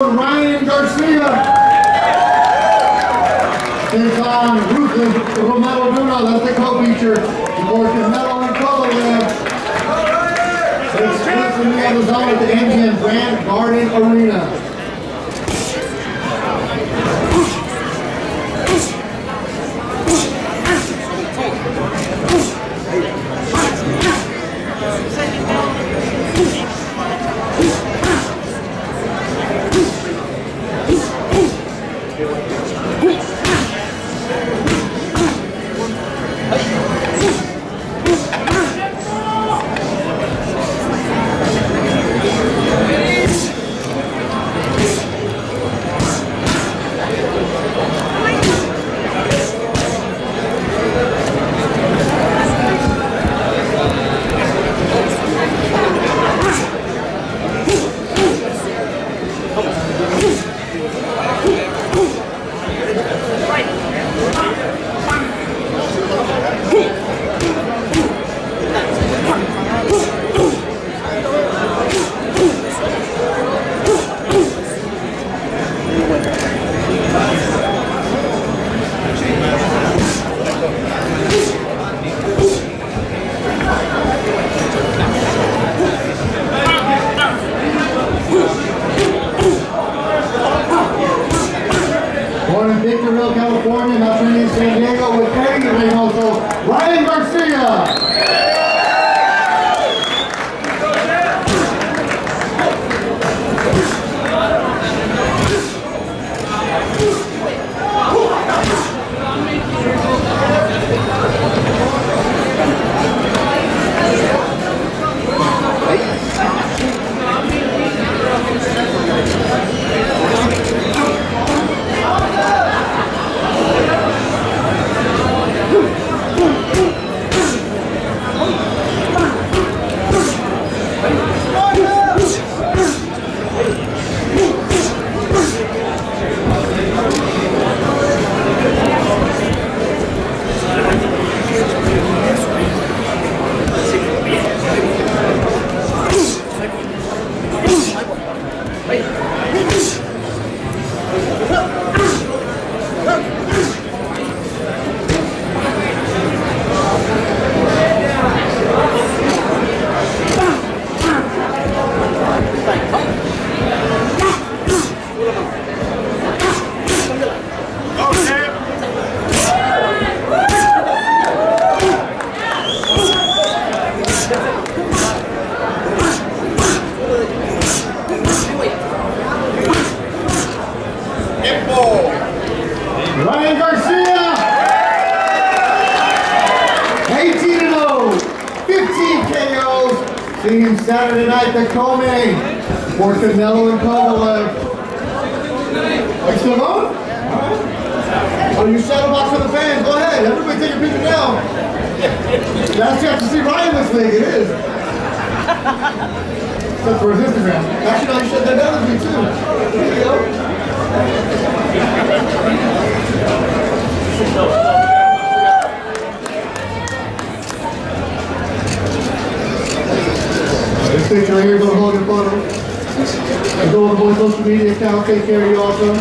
Ryan Garcia is on Ruthless with Romero Nuno. That's the co-feature for Canelo and Kovalev. It's exclusively on the zone at the MGM Grand Garden Arena. California, now training in San Diego with Eddie Reynoso, Ryan Garcia. Ryan Garcia, 18-0, 15 KOs, seeing him Saturday night, the co-main for Canelo and Kovalev. Are you still on? All right. Oh, you shadow box for the fans, go ahead, everybody take a picture now. Last chance to see Ryan this week, it is. Except for his Instagram. Actually, no, you shut that down this week, too. There you go. This picture right here is going to hold your photo. I go on both social media accounts, take care of you also.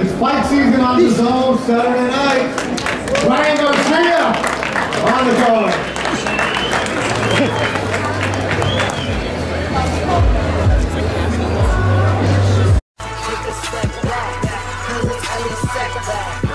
It's fight season on the zone Saturday night. Ryan Garcia on the guard. Take a step back.